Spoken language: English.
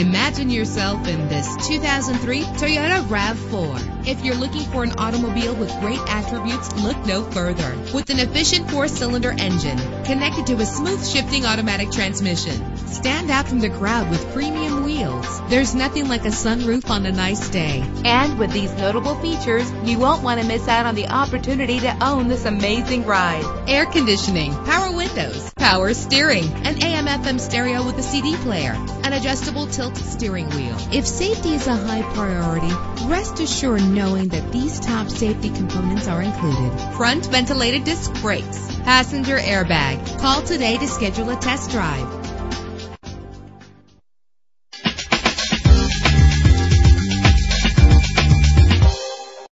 Imagine yourself in this 2003 Toyota RAV4. If you're looking for an automobile with great attributes, look no further. With an efficient four-cylinder engine connected to a smooth shifting automatic transmission, stand out from the crowd with premium wheels. There's nothing like a sunroof on a nice day. And with these notable features, you won't want to miss out on the opportunity to own this amazing ride. Air conditioning, power windows, power steering, an AM/FM stereo with a CD player, an adjustable tilt steering wheel. If safety is a high priority, rest assured knowing that these top safety components are included. Front ventilated disc brakes, passenger airbag. Call today to schedule a test drive.